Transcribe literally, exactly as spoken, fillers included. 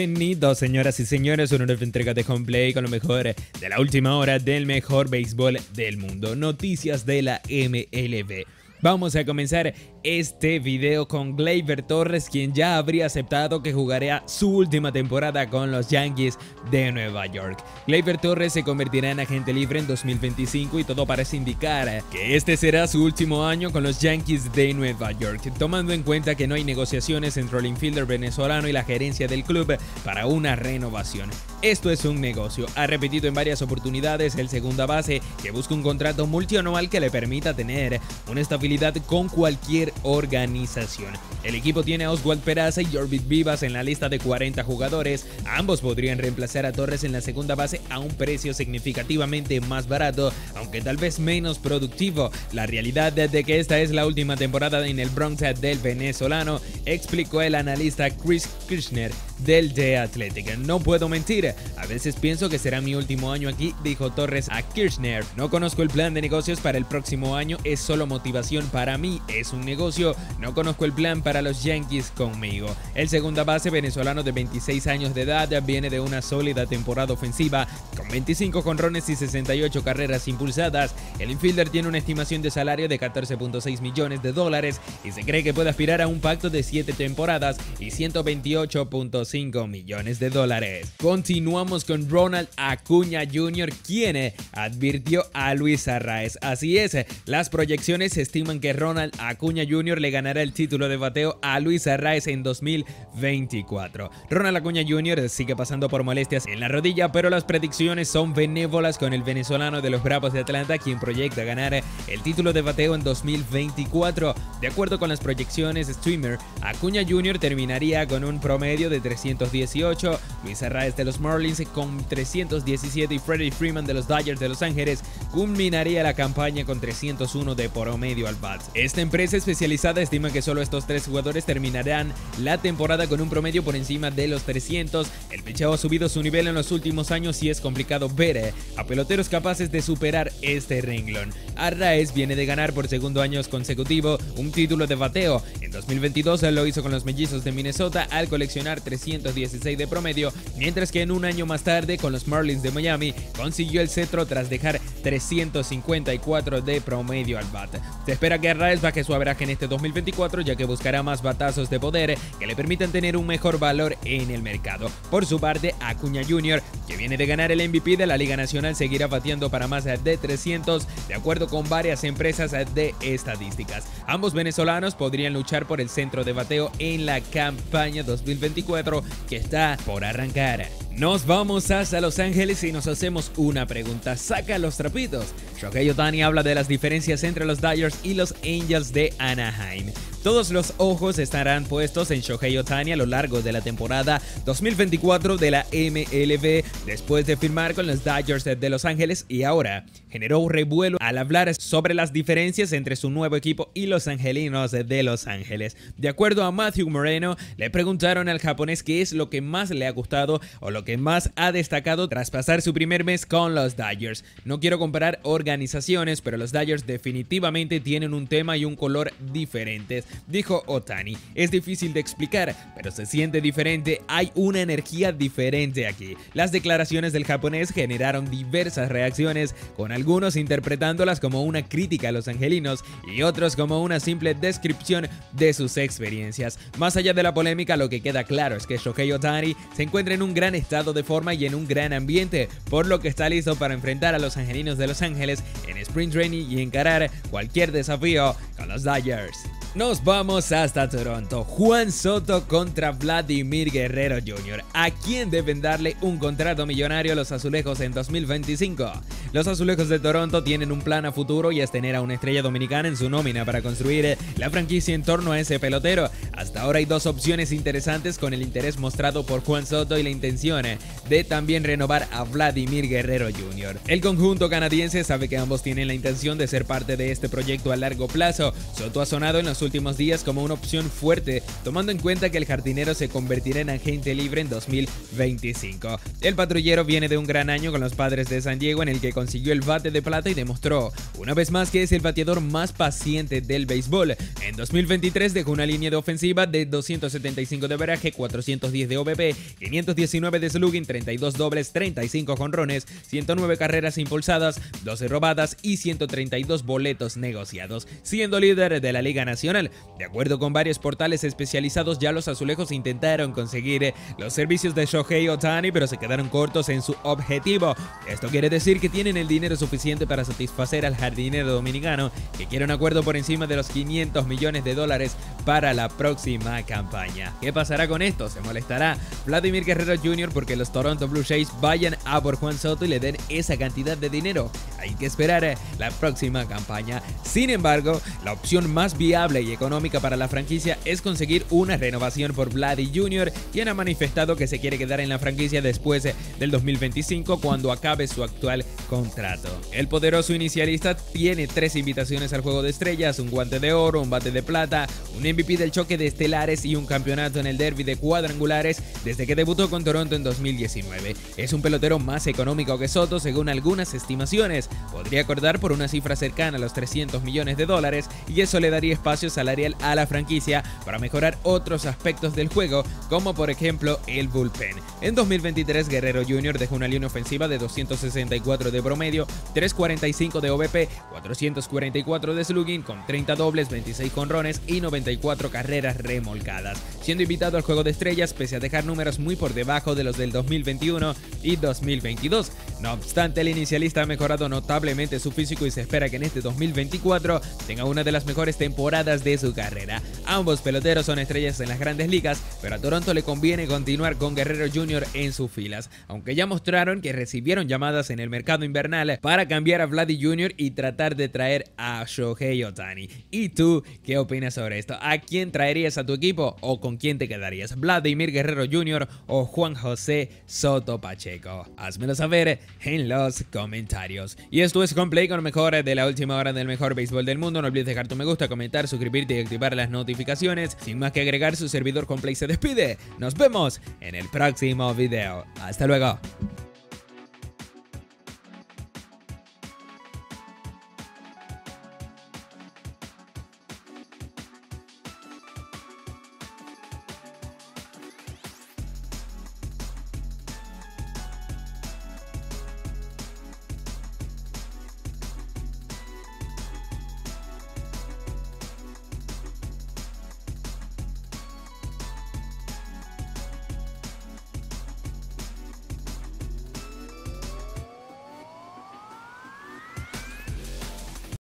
Bienvenidos, señoras y señores, a una nueva entrega de Home Play con lo mejor de la última hora del mejor béisbol del mundo. Noticias de la M L B. Vamos a comenzar este video con Gleyber Torres, quien ya habría aceptado que jugaría su última temporada con los Yankees de Nueva York. Gleyber Torres se convertirá en agente libre en dos mil veinticinco y todo parece indicar que este será su último año con los Yankees de Nueva York, tomando en cuenta que no hay negociaciones entre el infielder venezolano y la gerencia del club para una renovación. Esto es un negocio. Ha repetido en varias oportunidades el segunda base que busca un contrato multianual que le permita tener una estabilidad con cualquier organización. El equipo tiene a Oswald Peraza y Jorbit Vivas en la lista de cuarenta jugadores. Ambos podrían reemplazar a Torres en la segunda base a un precio significativamente más barato, aunque tal vez menos productivo. La realidad de que esta es la última temporada en el Bronx del venezolano, explicó el analista Chris Kirchner del The Athletic. No puedo mentir, a veces pienso que será mi último año aquí, dijo Torres a Kirchner. No conozco el plan de negocios para el próximo año, es solo motivación para mí, es un negocio. No conozco el plan para los Yankees conmigo. El segunda base venezolano de veintiséis años de edad viene de una sólida temporada ofensiva con veinticinco jonrones y sesenta y ocho carreras impulsadas. El infielder tiene una estimación de salario de catorce punto seis millones de dólares y se cree que puede aspirar a un pacto de siete temporadas y ciento veintiocho punto cinco millones de dólares. Continuamos con Ronald Acuña junior, quien advirtió a Luis Arraez. Así es, las proyecciones estiman que Ronald Acuña junior le ganará el título de bateo a Luis Arraez en dos mil veinticuatro. Ronald Acuña junior sigue pasando por molestias en la rodilla, pero las predicciones son benévolas con el venezolano de los Bravos de Atlanta, quien proyecta ganar el título de bateo en dos mil veinticuatro. De acuerdo con las proyecciones Swimmer, Acuña junior terminaría con un promedio de trescientos dieciocho, Luis Arraez de los Marlins con trescientos diecisiete y Freddie Freeman de los Dodgers de Los Ángeles culminaría la campaña con trescientos uno de promedio al bat. Esta empresa especial especializada estima que solo estos tres jugadores terminarán la temporada con un promedio por encima de los trescientos. El picheo ha subido su nivel en los últimos años y es complicado ver a peloteros capaces de superar este renglón. Arraez viene de ganar por segundo año consecutivo un título de bateo. En dos mil veintidós lo hizo con los Mellizos de Minnesota al coleccionar trescientos dieciséis de promedio, mientras que en un año más tarde con los Marlins de Miami consiguió el cetro tras dejar trescientos cincuenta y cuatro de promedio al bat. Se espera que Arraez baje su averaje en este dos mil veinticuatro, ya que buscará más batazos de poder que le permitan tener un mejor valor en el mercado. Por su parte, Acuña junior, que viene de ganar el M V P de la Liga Nacional, seguirá bateando para más de trescientos, de acuerdo con varias empresas de estadísticas. Ambos venezolanos podrían luchar por el centro de bateo en la campaña dos mil veinticuatro que está por arrancar. Nos vamos hasta Los Ángeles y nos hacemos una pregunta. Saca los trapitos. Shohei Ohtani habla de las diferencias entre los Dodgers y los Angels de Anaheim. Todos los ojos estarán puestos en Shohei Ohtani a lo largo de la temporada dos mil veinticuatro de la M L B, después de firmar con los Dodgers de Los Ángeles, y ahora generó un revuelo al hablar sobre las diferencias entre su nuevo equipo y los angelinos de Los Ángeles. De acuerdo a Matthew Moreno, le preguntaron al japonés qué es lo que más le ha gustado o lo que más ha destacado tras pasar su primer mes con los Dodgers. No quiero comparar organizaciones, pero los Dodgers definitivamente tienen un tema y un color diferentes, dijo Ohtani. Es difícil de explicar, pero se siente diferente, hay una energía diferente aquí. Las declaraciones del japonés generaron diversas reacciones, con algunos interpretándolas como una crítica a los angelinos y otros como una simple descripción de sus experiencias. Más allá de la polémica, lo que queda claro es que Shohei Ohtani se encuentra en un gran estado de forma y en un gran ambiente, por lo que está listo para enfrentar a los angelinos de Los Ángeles en Spring Training y encarar cualquier desafío con los Dodgers. Nos vamos hasta Toronto. Juan Soto contra Vladimir Guerrero junior ¿A quién deben darle un contrato millonario los azulejos en dos mil veinticinco? Los azulejos de Toronto tienen un plan a futuro y es tener a una estrella dominicana en su nómina para construir la franquicia en torno a ese pelotero. Hasta ahora hay dos opciones interesantes, con el interés mostrado por Juan Soto y la intención de también renovar a Vladimir Guerrero junior El conjunto canadiense sabe que ambos tienen la intención de ser parte de este proyecto a largo plazo. Soto ha sonado en los los últimos días como una opción fuerte, tomando en cuenta que el jardinero se convertirá en agente libre en dos mil veinticinco. El patrullero viene de un gran año con los Padres de San Diego, en el que consiguió el bate de plata y demostró una vez más que es el bateador más paciente del béisbol. En dos mil veintitrés dejó una línea de ofensiva de doscientos setenta y cinco de averaje, cuatrocientos diez de O B P, quinientos diecinueve de slugging, treinta y dos dobles, treinta y cinco jonrones, ciento nueve carreras impulsadas, doce robadas y ciento treinta y dos boletos negociados, siendo líder de la Liga Nacional. De acuerdo con varios portales especializados, ya los azulejos intentaron conseguir los servicios de Shohei Ohtani, pero se quedaron cortos en su objetivo. Esto quiere decir que tienen el dinero suficiente para satisfacer al jardinero dominicano, que quiere un acuerdo por encima de los quinientos millones de dólares para la próxima campaña. ¿Qué pasará con esto? ¿Se molestará Vladimir Guerrero junior porque los Toronto Blue Jays vayan a por Juan Soto y le den esa cantidad de dinero? Hay que esperar la próxima campaña. Sin embargo, la opción más viable y económica para la franquicia es conseguir una renovación por Vladdy junior, quien ha manifestado que se quiere quedar en la franquicia después del dos mil veinticinco, cuando acabe su actual contrato. El poderoso inicialista tiene tres invitaciones al Juego de Estrellas, un guante de oro, un bate de plata, un M V P del choque de estelares y un campeonato en el derbi de cuadrangulares desde que debutó con Toronto en dos mil diecinueve. Es un pelotero más económico que Soto, según algunas estimaciones. Podría acordar por una cifra cercana a los trescientos millones de dólares, y eso le daría espacio salarial a la franquicia para mejorar otros aspectos del juego, como por ejemplo el bullpen. En dos mil veintitrés, Guerrero junior dejó una línea ofensiva de doscientos sesenta y cuatro de promedio, trescientos cuarenta y cinco de O B P, cuatrocientos cuarenta y cuatro de slugging, con treinta dobles, veintiséis jonrones y noventa y cuatro carreras remolcadas, siendo invitado al Juego de Estrellas pese a dejar números muy por debajo de los del dos mil veintiuno y dos mil veintidós. No obstante, el inicialista ha mejorado notablemente su físico y se espera que en este dos mil veinticuatro tenga una de las mejores temporadas de su carrera. Ambos peloteros son estrellas en las grandes ligas, pero a Toronto le conviene continuar con Guerrero junior en sus filas, aunque ya mostraron que recibieron llamadas en el mercado invernal para cambiar a Vladdy junior y tratar de traer a Shohei Ohtani. ¿Y tú qué opinas sobre esto? ¿A quién traerías a tu equipo o con quién te quedarías? ¿Vladimir Guerrero junior o Juan José Soto Pacheco? Házmelo saber en los comentarios. Y esto es Home Play, con lo mejor de la última hora del mejor béisbol del mundo. No olvides dejar tu me gusta, comentar, suscribirte y activar las notificaciones. Sin más que agregar, su servidor Home Play se despide. Nos vemos en el próximo video. Hasta luego.